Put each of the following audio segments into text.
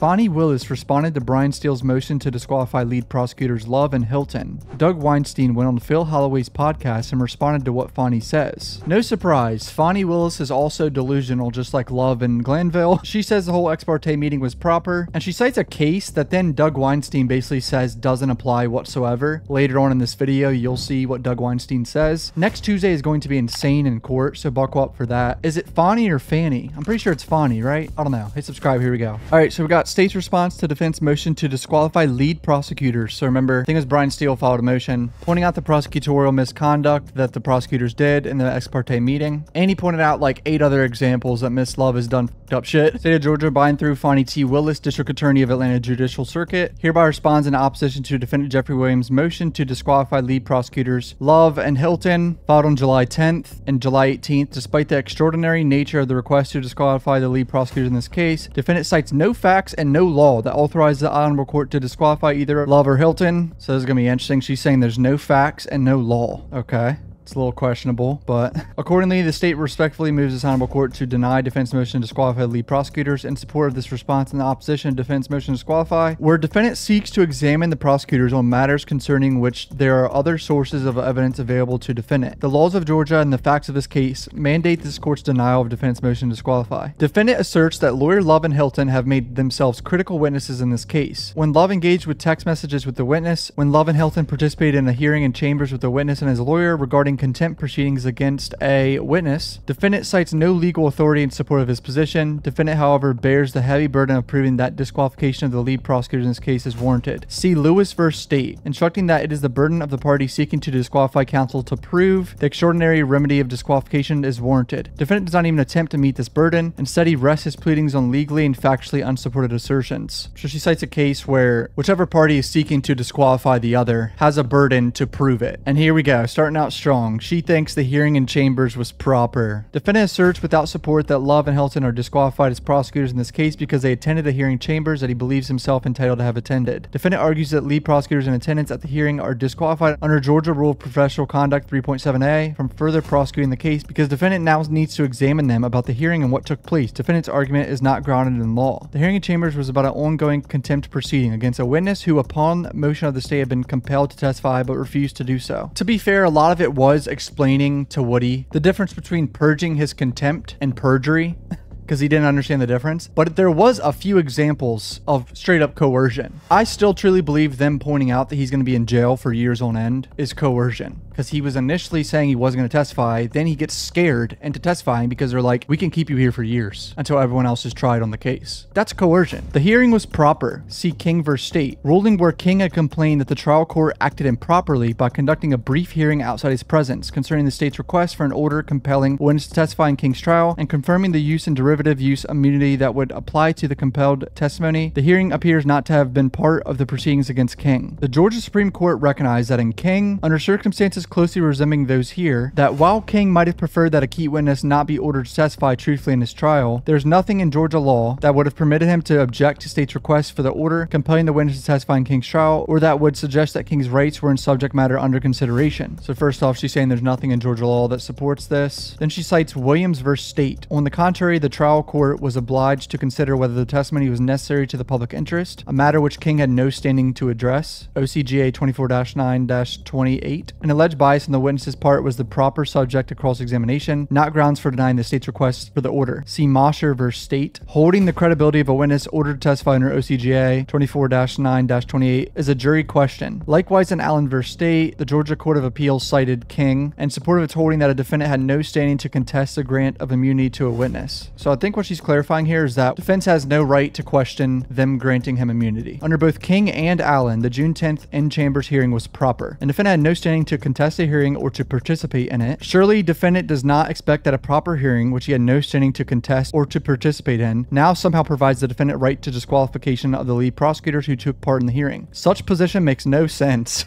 Fani Willis responded to Brian Steele's motion to disqualify lead prosecutors Love and Hilton. Doug Weinstein went on Phil Holloway's podcast and responded to what Fani says. No surprise, Fani Willis is also delusional, just like Love and Glanville. She says the whole ex parte meeting was proper, and she cites a case that then Doug Weinstein basically says doesn't apply whatsoever. Later on in this video, you'll see what Doug Weinstein says. Next Tuesday is going to be insane in court, so buckle up for that. Is it Fani or Fanny? I'm pretty sure it's Fani, right? I don't know. Hey, subscribe. Here we go. All right, so we got state's response to defense motion to disqualify lead prosecutors. So remember, I think it was Brian Steele filed a motion pointing out the prosecutorial misconduct that the prosecutors did in the ex parte meeting. And he pointed out like 8 other examples that Miss Love has done f***ed up shit. State of Georgia, by and through Fani T. Willis, District Attorney of Atlanta Judicial Circuit, hereby responds in opposition to defendant Jeffrey Williams' motion to disqualify lead prosecutors Love and Hilton, filed on July 10th and July 18th. Despite the extraordinary nature of the request to disqualify the lead prosecutors in this case, defendant cites no facts and no law that authorizes the honorable court to disqualify either Love or Hilton. So this is going to be interesting. She's saying there's no facts and no law. Okay. It's a little questionable, but accordingly, the state respectfully moves this honorable court to deny defense motion to disqualify lead prosecutors in support of this response in the opposition to defense motion to disqualify, where defendant seeks to examine the prosecutors on matters concerning which there are other sources of evidence available to defendant. The laws of Georgia and the facts of this case mandate this court's denial of defense motion to disqualify. Defendant asserts that lawyer Love and Hilton have made themselves critical witnesses in this case. When Love engaged with text messages with the witness, when Love and Hilton participated in a hearing in chambers with the witness and his lawyer regarding contempt proceedings against a witness, defendant cites no legal authority in support of his position. Defendant, however, bears the heavy burden of proving that disqualification of the lead prosecutor in this case is warranted. See Lewis v. State, instructing that it is the burden of the party seeking to disqualify counsel to prove the extraordinary remedy of disqualification is warranted. Defendant does not even attempt to meet this burden. Instead, he rests his pleadings on legally and factually unsupported assertions. So she cites a case where whichever party is seeking to disqualify the other has a burden to prove it. And here we go, starting out strong. She thinks the hearing in chambers was proper. Defendant asserts without support that Love and Hilton are disqualified as prosecutors in this case because they attended the hearing chambers that he believes himself entitled to have attended. Defendant argues that lead prosecutors in attendance at the hearing are disqualified under Georgia Rule of Professional Conduct 3.7a from further prosecuting the case because defendant now needs to examine them about the hearing and what took place. Defendant's argument is not grounded in law. The hearing in chambers was about an ongoing contempt proceeding against a witness who, upon motion of the state, had been compelled to testify but refused to do so. To be fair, a lot of it was explaining to Woody the difference between purging his contempt and perjury, because he didn't understand the difference. But there was a few examples of straight up coercion. I still truly believe them pointing out that he's going to be in jail for years on end is coercion, because he was initially saying he wasn't going to testify. Then he gets scared into testifying because they're like, we can keep you here for years until everyone else is tried on the case. That's coercion. The hearing was proper. See King v. State, ruling where King had complained that the trial court acted improperly by conducting a brief hearing outside his presence concerning the state's request for an order compelling witness to testify in King's trial and confirming the use and derivative use immunity that would apply to the compelled testimony. The hearing appears not to have been part of the proceedings against King. The Georgia Supreme Court recognized that in King, under circumstances closely resembling those here, that while King might have preferred that a key witness not be ordered to testify truthfully in his trial, there's nothing in Georgia law that would have permitted him to object to state's request for the order compelling the witness to testify in King's trial, or that would suggest that King's rights were in subject matter under consideration. So first off, she's saying there's nothing in Georgia law that supports this. Then she cites Williams v. State. On the contrary, the trial court was obliged to consider whether the testimony was necessary to the public interest, a matter which King had no standing to address. OCGA 24-9-28. An alleged bias on the witness's part was the proper subject of cross-examination, not grounds for denying the state's request for the order. See Mosher v. State. Holding the credibility of a witness ordered to testify under OCGA 24-9-28 is a jury question. Likewise, in Allen v. State, the Georgia Court of Appeals cited King in support of its holding that a defendant had no standing to contest the grant of immunity to a witness. So I think what she's clarifying here is that defense has no right to question them granting him immunity. Under both King and Allen, the June 10th in chambers hearing was proper, and defendant had no standing to contest the hearing or to participate in it. Surely defendant does not expect that a proper hearing, which he had no standing to contest or to participate in, now somehow provides the defendant right to disqualification of the lead prosecutors who took part in the hearing. Such position makes no sense.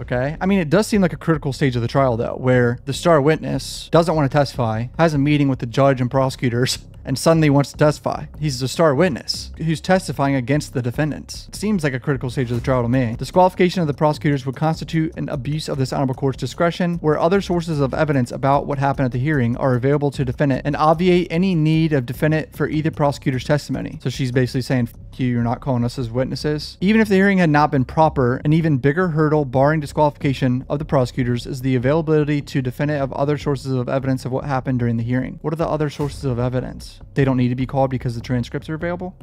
Okay. I mean, it does seem like a critical stage of the trial, though, where the star witness doesn't want to testify, has a meeting with the judge and prosecutors, and suddenly wants to testify. He's the star witness who's testifying against the defendants. It seems like a critical stage of the trial to me. Disqualification of the prosecutors would constitute an abuse of this honorable court's discretion, where other sources of evidence about what happened at the hearing are available to defendant and obviate any need of defendant for either prosecutor's testimony. So she's basically saying, F you, you're not calling us as witnesses. Even if the hearing had not been proper, an even bigger hurdle barring disqualification of the prosecutors is the availability to defendant of other sources of evidence of what happened during the hearing. What are the other sources of evidence? They don't need to be called because the transcripts are available.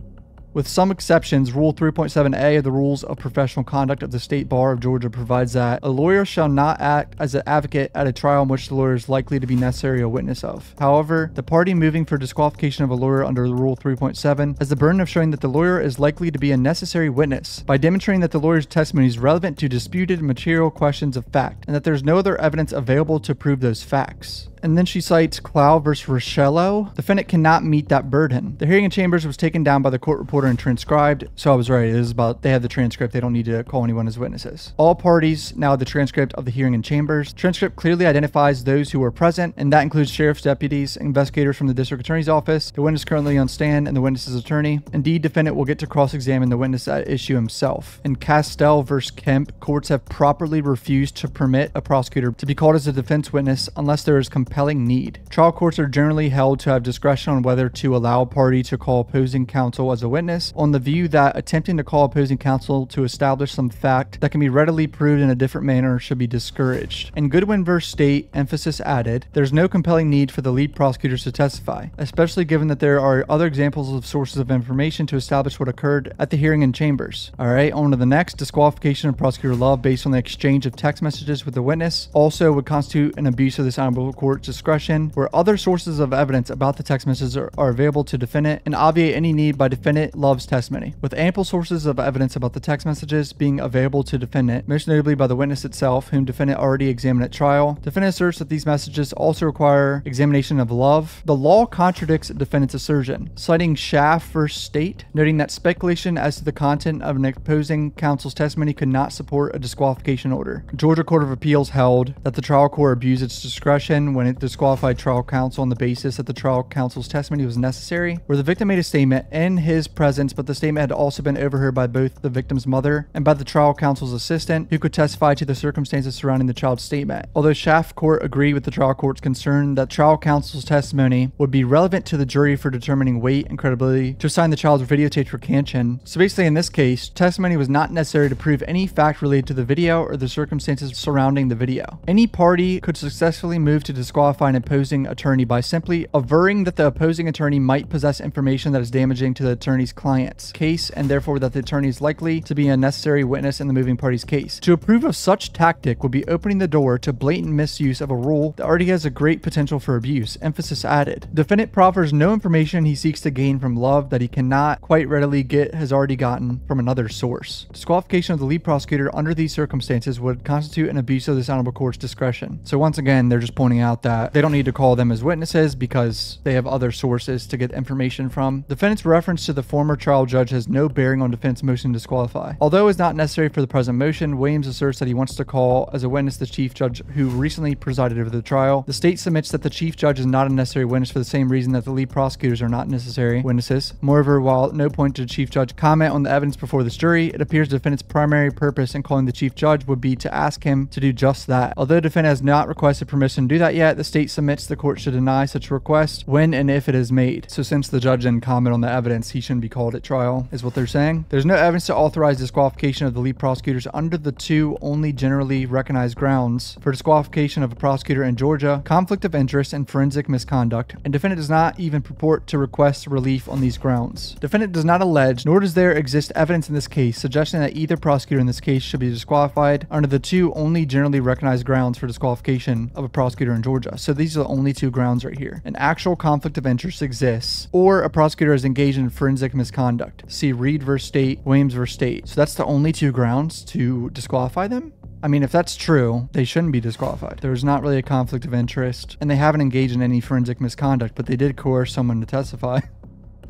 With some exceptions, Rule 3.7a of the Rules of Professional Conduct of the State Bar of Georgia provides that a lawyer shall not act as an advocate at a trial in which the lawyer is likely to be necessary a witness of. However, the party moving for disqualification of a lawyer under Rule 3.7 has the burden of showing that the lawyer is likely to be a necessary witness by demonstrating that the lawyer's testimony is relevant to disputed material questions of fact and that there is no other evidence available to prove those facts. And then she cites Clow versus Rochello. Defendant cannot meet that burden. The hearing in chambers was taken down by the court reporter and transcribed. So I was right. It is about, they have the transcript. They don't need to call anyone as witnesses. All parties now have the transcript of the hearing in chambers. Transcript clearly identifies those who were present, and that includes sheriff's deputies, investigators from the district attorney's office, the witness currently on stand, and the witness's attorney. Indeed, defendant will get to cross-examine the witness at issue himself. In Castell versus Kemp, courts have properly refused to permit a prosecutor to be called as a defense witness unless there is compelling need. Trial courts are generally held to have discretion on whether to allow a party to call opposing counsel as a witness, on the view that attempting to call opposing counsel to establish some fact that can be readily proved in a different manner should be discouraged. In Goodwin v. State, emphasis added, there's no compelling need for the lead prosecutors to testify, especially given that there are other examples of sources of information to establish what occurred at the hearing in chambers. Alright, on to the next. Disqualification of prosecutor Love based on the exchange of text messages with the witness also would constitute an abuse of this honorable court discretion, where other sources of evidence about the text messages are available to defendant and obviate any need by defendant Love's testimony. With ample sources of evidence about the text messages being available to defendant, most notably by the witness itself, whom defendant already examined at trial, defendant asserts that these messages also require examination of Love. The law contradicts defendant's assertion, citing Schaff v. State, noting that speculation as to the content of an opposing counsel's testimony could not support a disqualification order. Georgia Court of Appeals held that the trial court abused its discretion when it disqualified trial counsel on the basis that the trial counsel's testimony was necessary, where the victim made a statement in his presence, but the statement had also been overheard by both the victim's mother and by the trial counsel's assistant, who could testify to the circumstances surrounding the child's statement. Although Schaff Court agreed with the trial court's concern that trial counsel's testimony would be relevant to the jury for determining weight and credibility to assign the child's videotaped recantation, so basically in this case, testimony was not necessary to prove any fact related to the video or the circumstances surrounding the video. Any party could successfully move to disqualify an opposing attorney by simply averring that the opposing attorney might possess information that is damaging to the attorney's client's case, and therefore that the attorney is likely to be a necessary witness in the moving party's case. To approve of such tactic would be opening the door to blatant misuse of a rule that already has a great potential for abuse. Emphasis added. Defendant proffers no information he seeks to gain from Love that he cannot quite readily get has already gotten from another source. Disqualification of the lead prosecutor under these circumstances would constitute an abuse of this honorable court's discretion. So once again, they're just pointing out that they don't need to call them as witnesses because they have other sources to get information from. Defendant's reference to the former trial judge has no bearing on defense motion to disqualify. Although it's not necessary for the present motion, Williams asserts that he wants to call as a witness the chief judge who recently presided over the trial. The state submits that the chief judge is not a necessary witness for the same reason that the lead prosecutors are not necessary witnesses. Moreover, while at no point did the chief judge comment on the evidence before this jury, it appears the defendant's primary purpose in calling the chief judge would be to ask him to do just that. Although the defendant has not requested permission to do that yet, the state submits the court should deny such request when and if it is made. So since the judge didn't comment on the evidence, he shouldn't be called at trial, is what they're saying. There's no evidence to authorize disqualification of the lead prosecutors under the two only generally recognized grounds for disqualification of a prosecutor in Georgia: conflict of interest and forensic misconduct, and defendant does not even purport to request relief on these grounds. Defendant does not allege, nor does there exist evidence in this case suggesting that either prosecutor in this case should be disqualified under the two only generally recognized grounds for disqualification of a prosecutor in Georgia. So these are the only two grounds right here. An actual conflict of interest exists, or a prosecutor is engaged in forensic misconduct. See Reed v. State, Williams v. State. So that's the only two grounds to disqualify them? I mean, if that's true, they shouldn't be disqualified. There's not really a conflict of interest, and they haven't engaged in any forensic misconduct, but they did coerce someone to testify.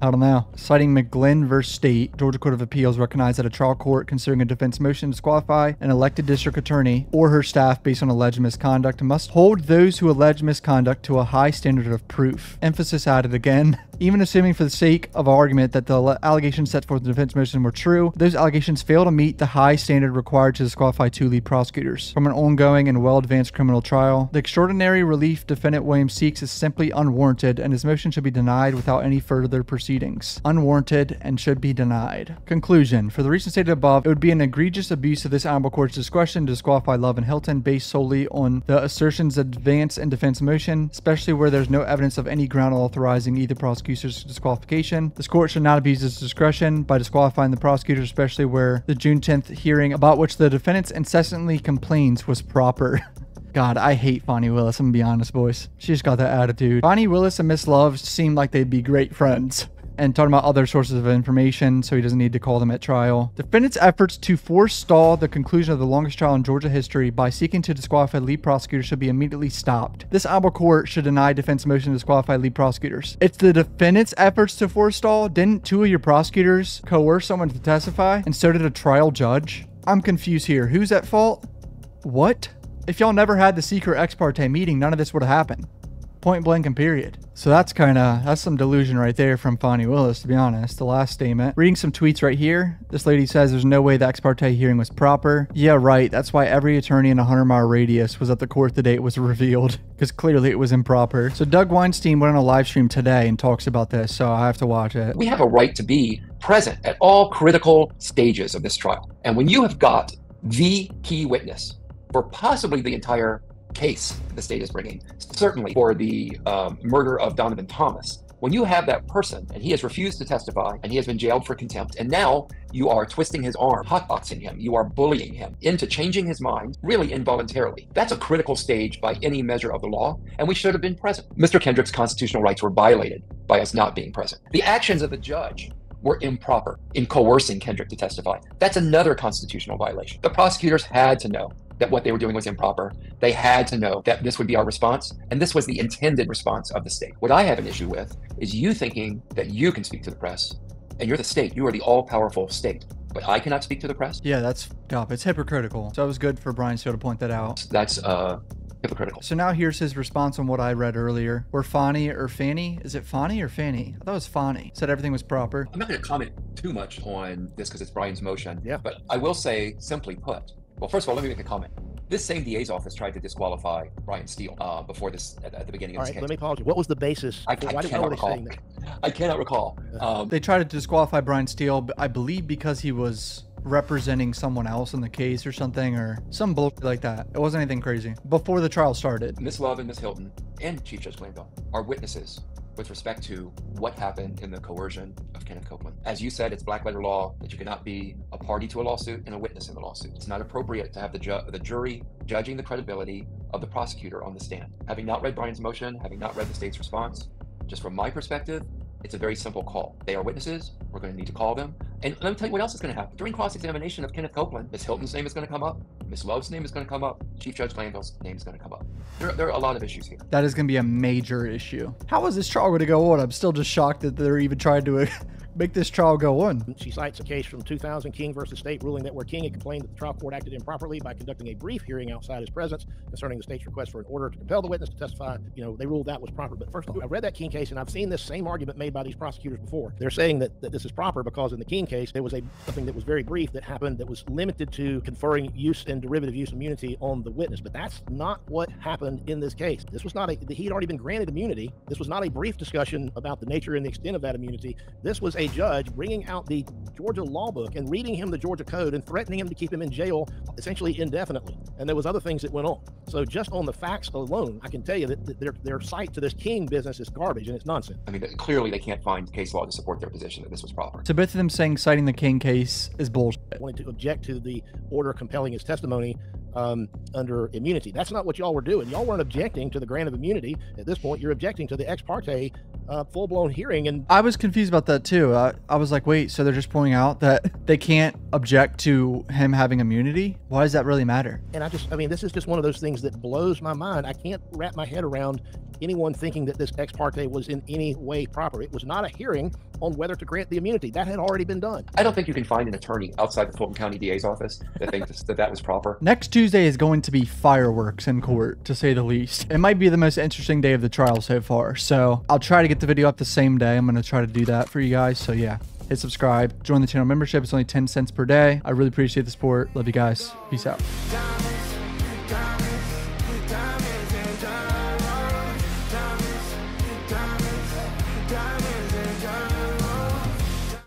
I don't know. Citing McGlynn v. State, Georgia Court of Appeals recognized that a trial court considering a defense motion to disqualify an elected district attorney or her staff based on alleged misconduct must hold those who allege misconduct to a high standard of proof. Emphasis added again. Even assuming for the sake of argument that the allegations set forth in the defense motion were true, those allegations fail to meet the high standard required to disqualify two lead prosecutors from an ongoing and well-advanced criminal trial. The extraordinary relief defendant Williams seeks is simply unwarranted, and his motion should be denied without any further proceedings. Unwarranted and should be denied. Conclusion. For the reasons stated above, it would be an egregious abuse of this honorable court's discretion to disqualify Love and Hilton based solely on the assertions advance and defense motion, especially where there's no evidence of any ground authorizing either prosecutor's disqualification. This court should not abuse its discretion by disqualifying the prosecutor, especially where the June 10th hearing about which the defendants incessantly complains was proper. God, I hate Fani Willis, I'm gonna be honest, boys. She just got that attitude. Fani Willis and Miss Love seem like they'd be great friends. And talking about other sources of information, so he doesn't need to call them at trial. Defendants' efforts to forestall the conclusion of the longest trial in Georgia history by seeking to disqualify lead prosecutors should be immediately stopped. This honorable court should deny defense motion to disqualify lead prosecutors. It's the defendants' efforts to forestall. Didn't two of your prosecutors coerce someone to testify? And so did a trial judge? I'm confused here. Who's at fault? What? If y'all never had the secret ex parte meeting, none of this would have happened. Point blank and period. So that's some delusion right there from Fani Willis, to be honest. The last statement. Reading some tweets right here. This lady says there's no way the ex parte hearing was proper. Yeah, right. That's why every attorney in a 100-mile radius was at the court the day it was revealed, because clearly it was improper. So Doug Weinstein went on a live stream today and talks about this, so I have to watch it. We have a right to be present at all critical stages of this trial. And when you have got the key witness for possibly the entire case the state is bringing, certainly for the murder of Donovan Thomas. When you have that person and he has refused to testify and he has been jailed for contempt, and now you are twisting his arm, hotboxing him, you are bullying him into changing his mind, really involuntarily. That's a critical stage by any measure of the law, and we should have been present. Mr. Kendrick's constitutional rights were violated by us not being present. The actions of the judge were improper in coercing Kendrick to testify. That's another constitutional violation. The prosecutors had to know that what they were doing was improper. They had to know that this would be our response, and this was the intended response of the state. What I have an issue with is you thinking that you can speak to the press, and you're the state, you are the all-powerful state, but I cannot speak to the press? Yeah, that's dumb. It's hypocritical. So it was good for Brian Steele to point that out. That's hypocritical. So now here's his response on what I read earlier, where Fani or Fanny, is it Fani or Fanny? I thought it was Fani, said everything was proper. I'm not gonna comment too much on this because it's Brian's motion, yeah. But I will say, simply put, well, first of all, let me make a comment. This same DA's office tried to disqualify Brian Steele before this, at the beginning of this case. All right, let me pause you. What was the basis? I cannot recall. They tried to disqualify Brian Steele, I believe, because he was representing someone else in the case or something, or some bullshit like that. It wasn't anything crazy. Before the trial started, Miss Love and Miss Hilton and Chief Judge Glanville are witnesses with respect to what happened in the coercion of Kenneth Copeland. As you said, it's black letter law that you cannot be a party to a lawsuit and a witness in the lawsuit. It's not appropriate to have the jury judging the credibility of the prosecutor on the stand. Having not read Brian's motion, having not read the state's response, just from my perspective, it's a very simple call. They are witnesses, we're gonna need to call them. And let me tell you what else is gonna happen. During cross-examination of Kenneth Copeland, Miss Hilton's name is gonna come up, Miss Love's name is gonna come up, Chief Judge Glanville's name is gonna come up. There are a lot of issues here. That is gonna be a major issue. How is this trial gonna go on? I'm still just shocked that they're even trying to make this trial go on. She cites a case from 2000, King v. State, ruling that where King had complained that the trial court acted improperly by conducting a brief hearing outside his presence concerning the state's request for an order to compel the witness to testify, you know, they ruled that was proper. But first of all, I read that King case, and I've seen this same argument made by these prosecutors before. They're saying that this is proper because in the King case, there was something that was very brief that happened that was limited to conferring use and derivative use immunity on the witness. But that's not what happened in this case. This was not he had already been granted immunity. This was not a brief discussion about the nature and the extent of that immunity. This was a judge bringing out the Georgia law book and reading him the Georgia code and threatening him to keep him in jail essentially indefinitely. And there was other things that went on. So just on the facts alone, I can tell you that their cite to this King business is garbage and it's nonsense. I mean, clearly they can't find case law to support their position that this was proper. So both of them saying citing the King case is bullshit. Wanted to object to the order compelling his testimony under immunity. That's not what y'all were doing. Y'all weren't objecting to the grant of immunity. At this point, you're objecting to the ex parte full-blown hearing. And I was confused about that too. I was like, wait, so they're just pointing out that they can't object to him having immunity? Why does that really matter? And I mean, this is just one of those things that blows my mind. I can't wrap my head around anyone thinking that this ex parte was in any way proper. It was not a hearing on whether to grant the immunity. That had already been done. I don't think you can find an attorney outside the Fulton County DA's office that thinks that that was proper. Next Tuesday is going to be fireworks in court, to say the least. It might be the most interesting day of the trial so far. So I'll try to get the video up the same day. I'm going to try to do that for you guys. So yeah, hit subscribe, join the channel membership. It's only 10 cents per day. I really appreciate the support. Love you guys. Peace out.